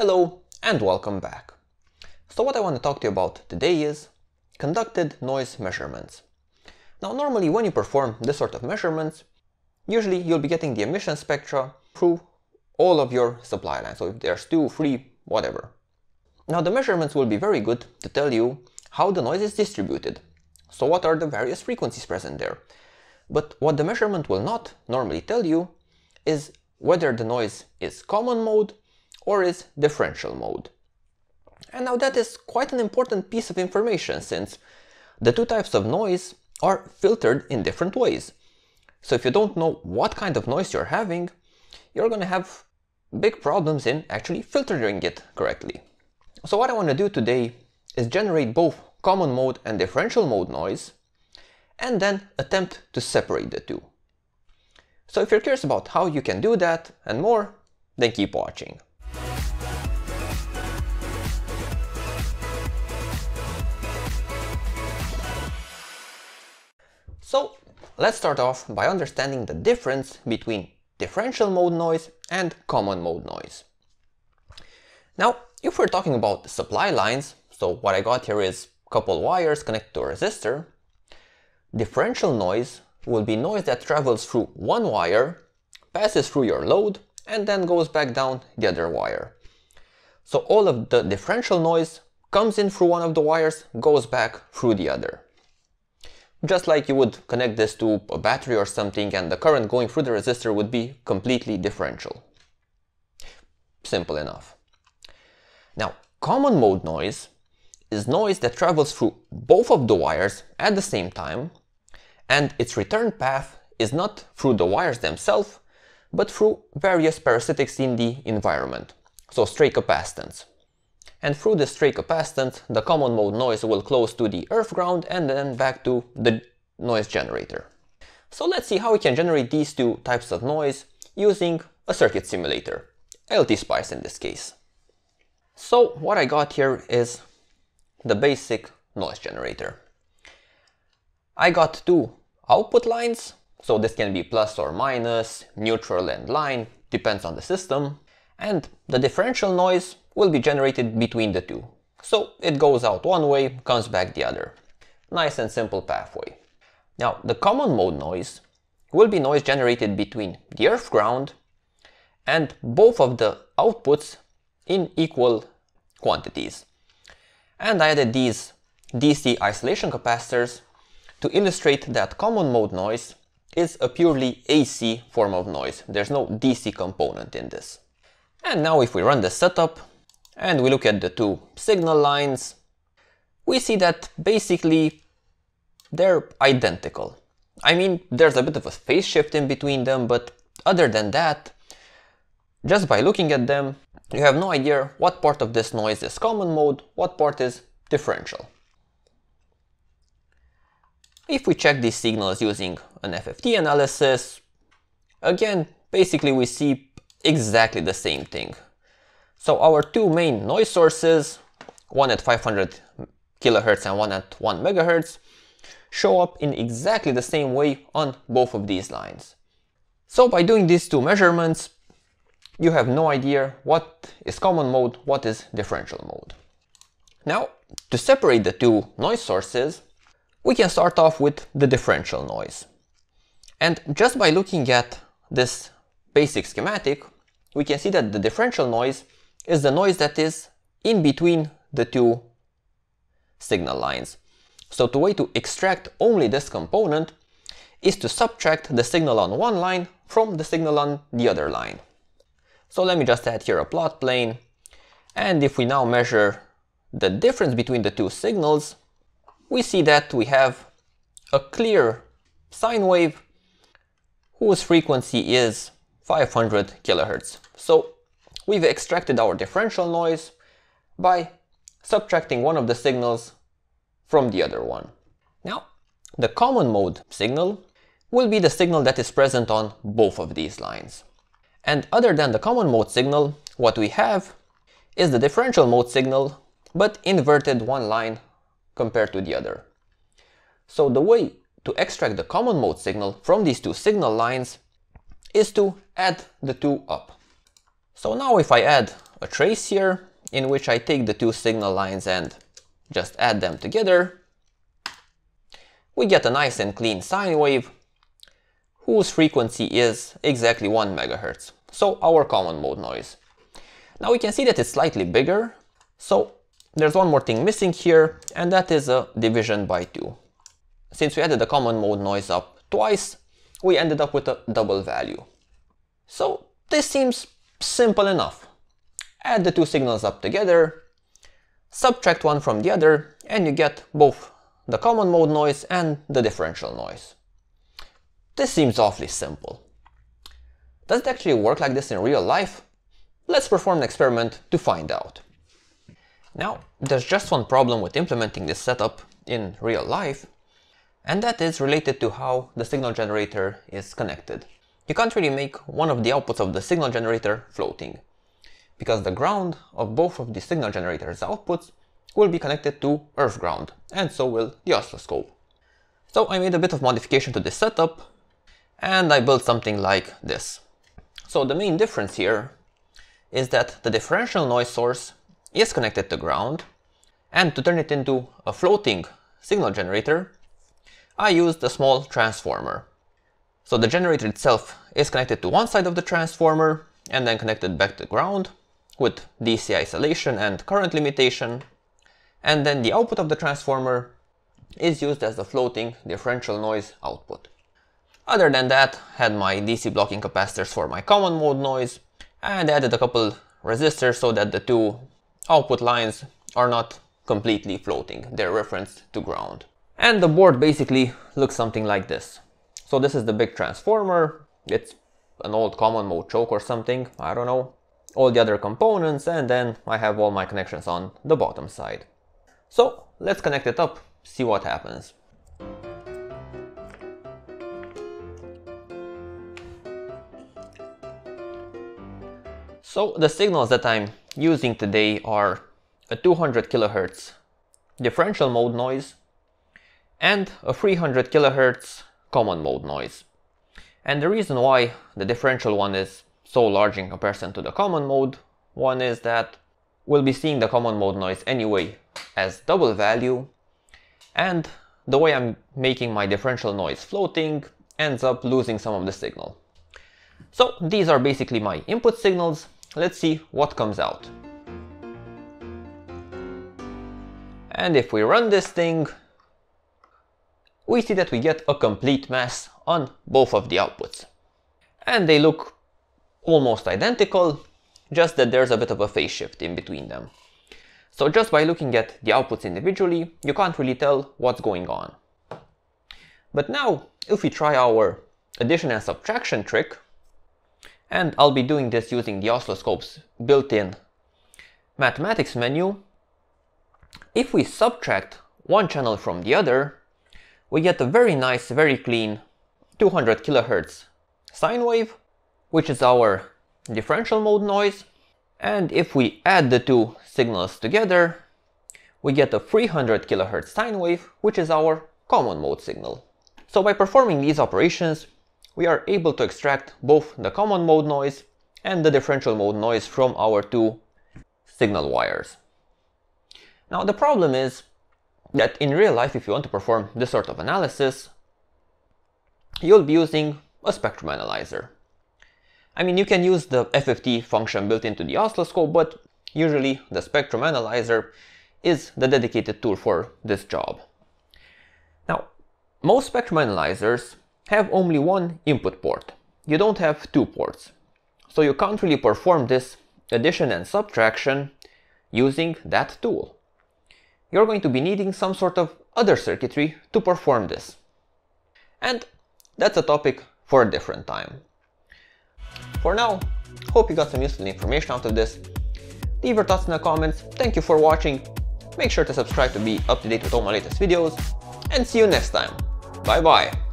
Hello and welcome back. So what I want to talk to you about today is conducted noise measurements. Now normally when you perform this sort of measurements, usually you'll be getting the emission spectra through all of your supply lines. So if there's 2, 3, whatever. Now the measurements will be very good to tell you how the noise is distributed. So what are the various frequencies present there? But what the measurement will not normally tell you is whether the noise is common mode or is differential mode. And now that is quite an important piece of information, since the two types of noise are filtered in different ways. So if you don't know what kind of noise you're having, you're going to have big problems in actually filtering it correctly. So what I want to do today is generate both common mode and differential mode noise, and then attempt to separate the two. So if you're curious about how you can do that and more, then keep watching. So let's start off by understanding the difference between differential mode noise and common mode noise. Now, if we're talking about supply lines, so what I got here is a couple wires connected to a resistor, differential noise will be noise that travels through one wire, passes through your load, and then goes back down the other wire. So all of the differential noise comes in through one of the wires, goes back through the other. Just like you would connect this to a battery or something, and the current going through the resistor would be completely differential. Simple enough. Now, common mode noise is noise that travels through both of the wires at the same time, and its return path is not through the wires themselves, but through various parasitics in the environment, so stray capacitance. And through the stray capacitance, the common mode noise will close to the earth ground and then back to the noise generator. So let's see how we can generate these two types of noise using a circuit simulator, LTSpice in this case. So what I got here is the basic noise generator. I got two output lines, so this can be plus or minus, neutral and line, depends on the system, and the differential noise will be generated between the two. So it goes out one way, comes back the other. Nice and simple pathway. Now the common mode noise will be noise generated between the earth ground and both of the outputs in equal quantities. And I added these DC isolation capacitors to illustrate that common mode noise is a purely AC form of noise. There's no DC component in this. And now if we run the setup, and we look at the two signal lines, we see that basically they're identical. I mean, there's a bit of a phase shift in between them, but other than that, just by looking at them, you have no idea what part of this noise is common mode, what part is differential. If we check these signals using an FFT analysis, again, basically we see exactly the same thing. So our two main noise sources, one at 500 kHz and one at 1 MHz, show up in exactly the same way on both of these lines. So by doing these two measurements, you have no idea what is common mode, what is differential mode. Now, to separate the two noise sources, we can start off with the differential noise. And just by looking at this basic schematic, we can see that the differential noise is the noise that is in between the two signal lines. So the way to extract only this component is to subtract the signal on one line from the signal on the other line. So let me just add here a plot plane, and if we now measure the difference between the two signals, we see that we have a clear sine wave whose frequency is 500 kHz. So we've extracted our differential noise by subtracting one of the signals from the other one. Now, the common mode signal will be the signal that is present on both of these lines. And other than the common mode signal, what we have is the differential mode signal, but inverted one line compared to the other. So the way to extract the common mode signal from these two signal lines is to add the two up. So now if I add a trace here in which I take the two signal lines and just add them together. We get a nice and clean sine wave whose frequency is exactly 1 MHz, so our common mode noise. Now we can see that it's slightly bigger, so there's one more thing missing here, and that is a division by 2. Since we added the common mode noise up twice, we ended up with a double value. So this seems simple enough. Add the two signals up together, subtract one from the other, and you get both the common mode noise and the differential noise. This seems awfully simple. Does it actually work like this in real life? Let's perform an experiment to find out. Now, there's just one problem with implementing this setup in real life, and that is related to how the signal generator is connected. You can't really make one of the outputs of the signal generator floating, because the ground of both of the signal generator's outputs will be connected to earth ground, and so will the oscilloscope. So I made a bit of modification to this setup, and I built something like this. So the main difference here is that the differential noise source is connected to ground, and to turn it into a floating signal generator, I used a small transformer. So the generator itself is connected to one side of the transformer and then connected back to ground with DC isolation and current limitation, and then the output of the transformer is used as the floating differential noise output. Other than that, I had my DC blocking capacitors for my common mode noise, and added a couple resistors so that the two output lines are not completely floating, they're referenced to ground. And the board basically looks something like this. So this is the big transformer, it's an old common mode choke or something, I don't know. All the other components, and then I have all my connections on the bottom side. So let's connect it up, see what happens. So the signals that I'm using today are a 200 kHz differential mode noise and a 300 kHz common mode noise. And the reason why the differential one is so large in comparison to the common mode one is that we'll be seeing the common mode noise anyway as double value, and the way I'm making my differential noise floating ends up losing some of the signal. So these are basically my input signals. Let's see what comes out. And if we run this thing, we see that we get a complete mess on both of the outputs. And they look almost identical, just that there's a bit of a phase shift in between them. So just by looking at the outputs individually, you can't really tell what's going on. But now, if we try our addition and subtraction trick, and I'll be doing this using the oscilloscope's built-in mathematics menu, if we subtract one channel from the other, we get a very nice, very clean 200 kHz sine wave, which is our differential mode noise. And if we add the two signals together, we get a 300 kHz sine wave, which is our common mode signal. So by performing these operations, we are able to extract both the common mode noise and the differential mode noise from our two signal wires. Now the problem is that in real life, if you want to perform this sort of analysis, you'll be using a spectrum analyzer. I mean, you can use the FFT function built into the oscilloscope, but usually the spectrum analyzer is the dedicated tool for this job. Now, most spectrum analyzers have only one input port. You don't have two ports. So you can't really perform this addition and subtraction using that tool. You're going to be needing some sort of other circuitry to perform this. And that's a topic for a different time. For now, hope you got some useful information out of this. Leave your thoughts in the comments. Thank you for watching. Make sure to subscribe to be up to date with all my latest videos, and see you next time. Bye bye.